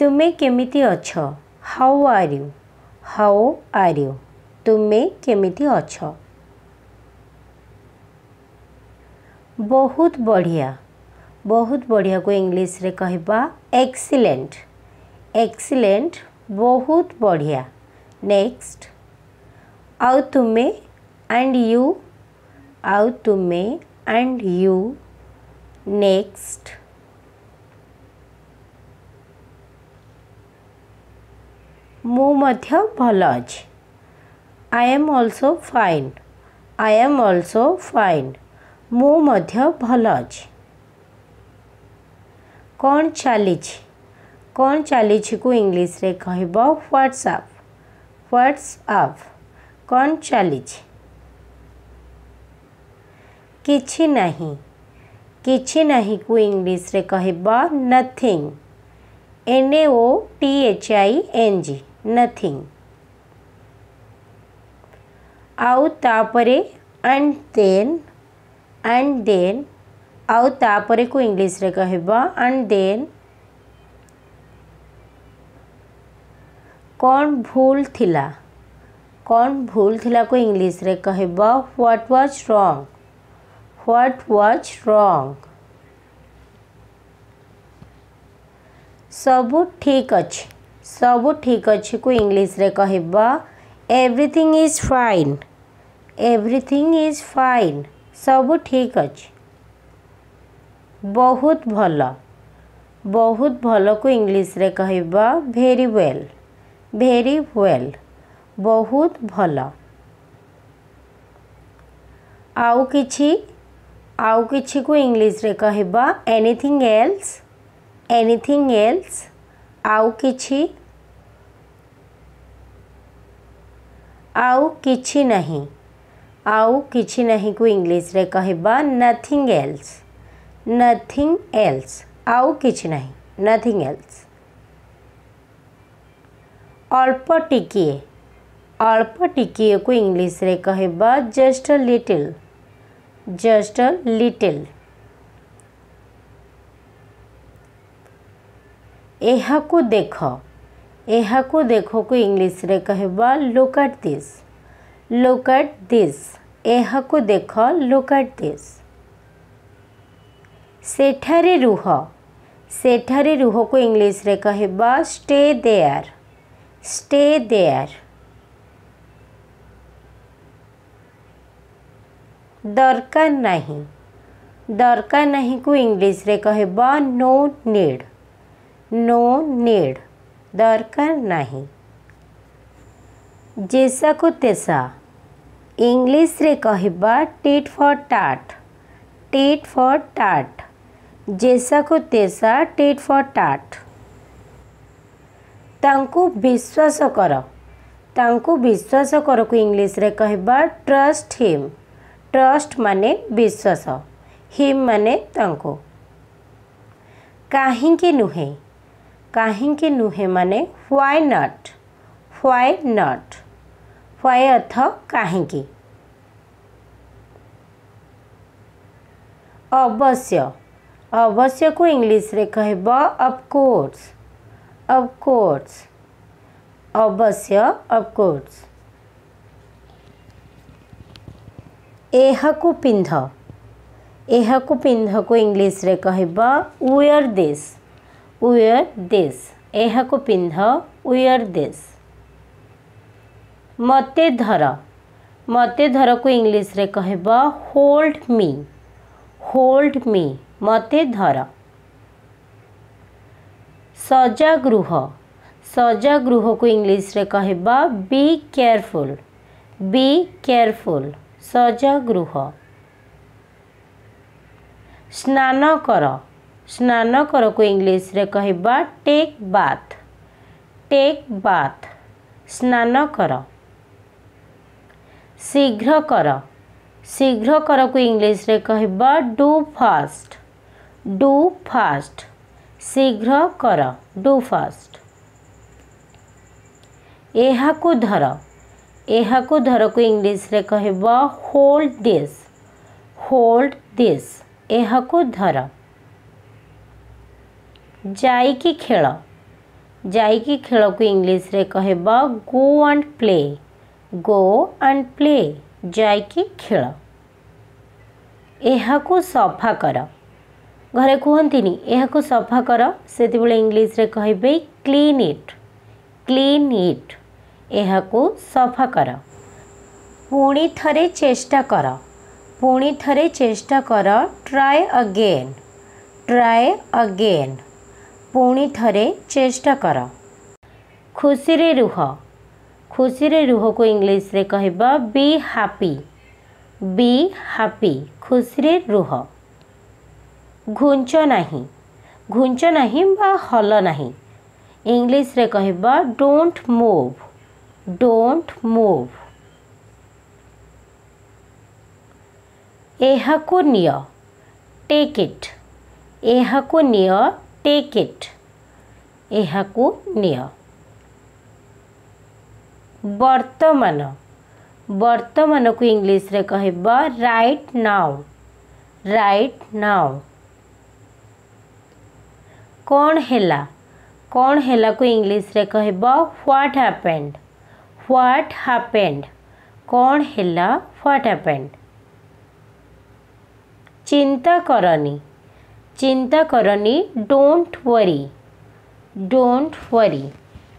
तुम्हें केमिति अच्छो हाउ आर यू तुम्हें केमिति अच्छो बहुत बढ़िया को इंग्लिश रे कहबा एक्सीलेंट एक्सीलेंट बहुत बढ़िया नेक्स्ट आउ तुम्हें एंड यू नेक्स्ट मु मध्य भल अछि आई एम आल्सो फाइन मु मध्य भल अछि कौन चली को इंग्लिश रे कहबा व्हाट्सएप कौन चली किछि नहीं को इंग्लिश रे कहबा नथिंग nothing नथिंग आउ तापरे एंड देन आउ तापरे को इंग्लिश रे कहबा एंड देन कौन भूल थिला को इंग्लिश रे कहबा व्हाट वाज रॉन्ग सबु ठीक अछि को इंग्लिश रे कहबा एवरीथिंग इज फाइन सबु ठीक अछि बहुत भल को इंग्लिश रे कहबा वेरी वेल बहुत भल आउ किछि को इंग्लिश रे कहबा एनीथिंग एल्स आउ किछि नहीं को इंग्लिश रे कहबा नथिंग एल्स आउ किछि नहीं नथिंग एल्स अल्प टिकिए को इंग्लिश रे कहबा जस्ट अ लिटिल एहाकु देखो को इंग्लिश रे कहबा लुक एट दिस एहाकु देखो लुक एट दिस सेठारे रुह को इंग्लिश रे कहबा स्टे देयर दरकार नहीं को इंग्लिश रे कहबा नो नीड दरकार नहीं जैसा को तैसा इंग्लिश रे कहबा टीट फॉर टाट जैसा को तैसा टीट फॉर टाट तांकु विश्वास कर को इंग्लिश रे कहबा ट्रस्ट हिम ट्रस्ट माने विश्वास हिम माने तांकु काहिंकी नुहे माने व्हाई नॉट व्हाई अर्थ काहिंकी अवश्य को इंग्लिश रे कहबा ऑफ कोर्स अवश्य ऑफ कोर्स एहाकु पिंधा को इंग्लिश रे कहबा वेयर दिस एहाकु पिंधा वेयर दिस मते धर को इंग्लिश रे कहबा होल्ड मी मते धर सजागृह को इंग्लिश रे कहबा बी केयरफुल सजागृह स्नान कर को इंग्लिश रे कहबा टेक बाथ स्नान कर शीघ्र कर को इंग्लिश रे कहबा डू फास्ट शीघ्र कर डू फास्ट एहाकु धर को इंग्लिश रे कहबा होल्ड दिस एहाकु धर जाइकी खेल को इंग्लिश रे कहब गो एंड प्ले जाइकी खेल। यह सफा कर घरे कहतनी यह सफा कर से इंग्लिश रे कहबे क्लीन इट यह सफा कर। पुणी थरे चेष्टा कर पुणी थरे चेष्टा कर ट्राए अगेन पुणी थरे चेष्टा कर। खुशी रे रुह को इंग्लिश रे कहबा बी हैप्पी खुशी रे रुह। घुंच नाही बा हल नाही इंग्लिश रे कहबा डोंट मूव। एहा को नियो टेक इट। एहा को नियो। वर्तमान को इंग्लिश रे कहबा राइट नाउ। कौन हेला को इंग्लिश रे कहबा व्हाट हैपेंड कौन हेला व्हाट हैपेंड। चिंता करनी डोंट वरी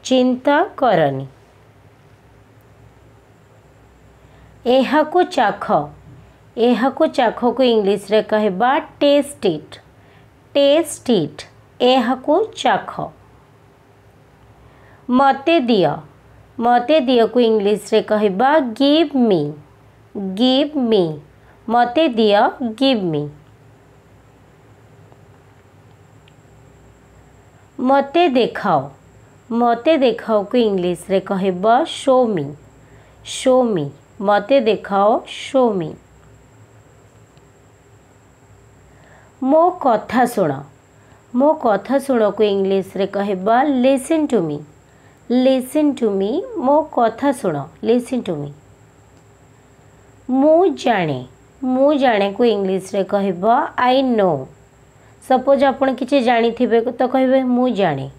चिंता करनी। एहा को चाख को इंग्लिश रे कहबा टेस्ट इट एहा को चाख। मते दिया को इंग्लिश रे कहबा गिव मी मते दिया गिव मी। मते देखाओ को इंग्लिश रे कहबा शो मी मते देखाओ शो मी। ମୋ କଥା ଶୁଣ को इंग्लिश रे कहबा लिसन टू मी ମୋ କଥା ଶୁଣ लिसन टू मी। ମୁଁ ଜାଣେ को इंग्लिश रे कहबा आई नो। सपोज आपण किछि जानि थिबे तो कहबे मु जाने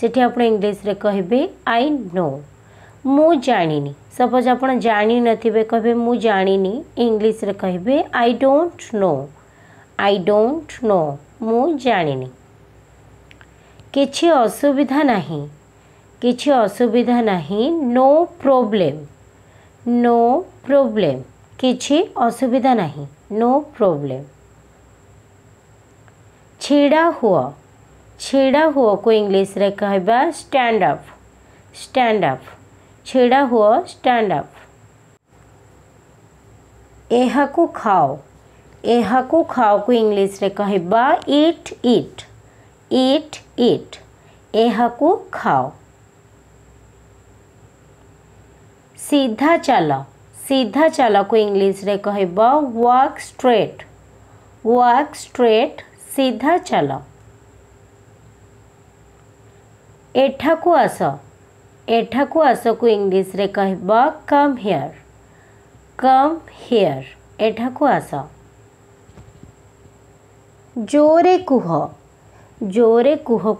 सेठी आपण इंग्लिश रे कहबे आई नो। मु जानिनी सपोज आपण जानि न थिबे कहबे मु जानिनी इंग्लिश रे कहबे आई डोंट नो मु जानिनी। किछि असुविधा नाही नो प्रॉब्लम किछि असुविधा नाही नो प्रॉब्लम। छेड़ा हुआ को इंग्लिश रे कहबा स्टैंड अप छेड़ा हुआ स्टैंड अप। एहा को खाओ को इंग्लिश रे कहबा ईट इट एहा को खाओ। सीधा चला को इंग्लिश रे कहबा वॉक स्ट्रेट सीधा चल। एठा को आस को इंग्लिश रे कहबा कम हियर एठा को आस। जोरे कुह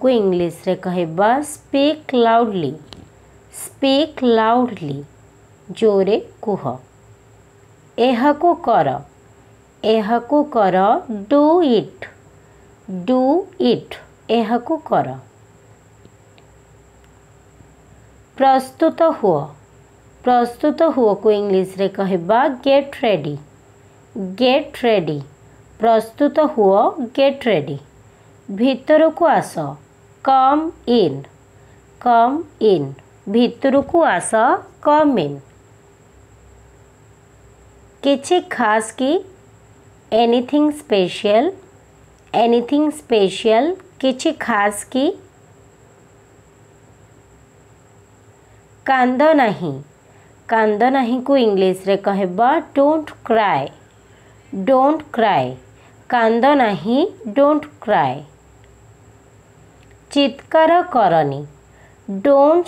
को इंग्लिश रे कहबा स्पीक लाउडली जोरे कुह। एहा को कर डू इट एहा को कर। प्रस्तुत हुआ को इंग्लिश रे कहबा गेट रेडी प्रस्तुत हुआ गेट रेडी। भीतर को आस कम इन भीतर को आस कम इन। किछि खास की एनीथिंग स्पेशल किछि खास की। कांदो नहीं को इंग्लिश रे कहबा डोंट क्राई कांदो नहीं डोंट क्राई। चित्कार करनी डोंट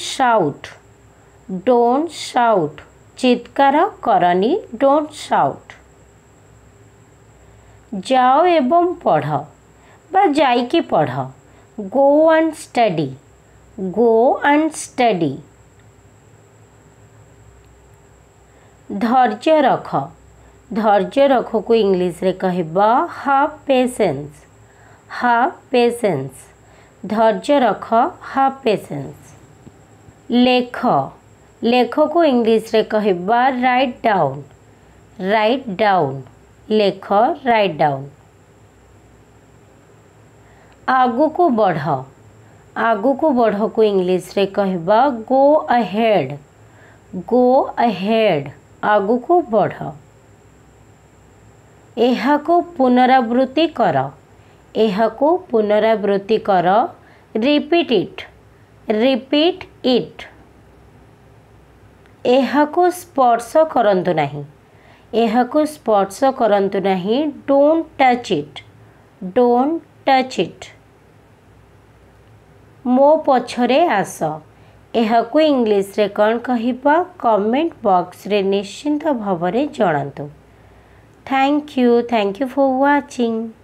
शाउट चित्कार करनी डोंट शाउट। जाओ एवं पढ़ बा जाइकी पढ़ go and study go and study. धैर्य रखो को इंग्लिश रे कहबा have patience धैर्य रख have patience. लेख को इंग्लिश रे कहबा राइट डाउन लेख राइट डाउन. आगु को बढ़ो को इंग्लिश रे कहबा go ahead आगु को बढ़ो. एहा को पुनरावृत्ति करो रिपीट इट. एहा को स्पर्श करंतु नहीं डोंट टच इट. मो पछरे आस एहा को इंग्लिश रे कौन कहिबा कमेंट बॉक्स रे निश्चिंत भाव रे जणांतु. Thank you. Thank you for watching.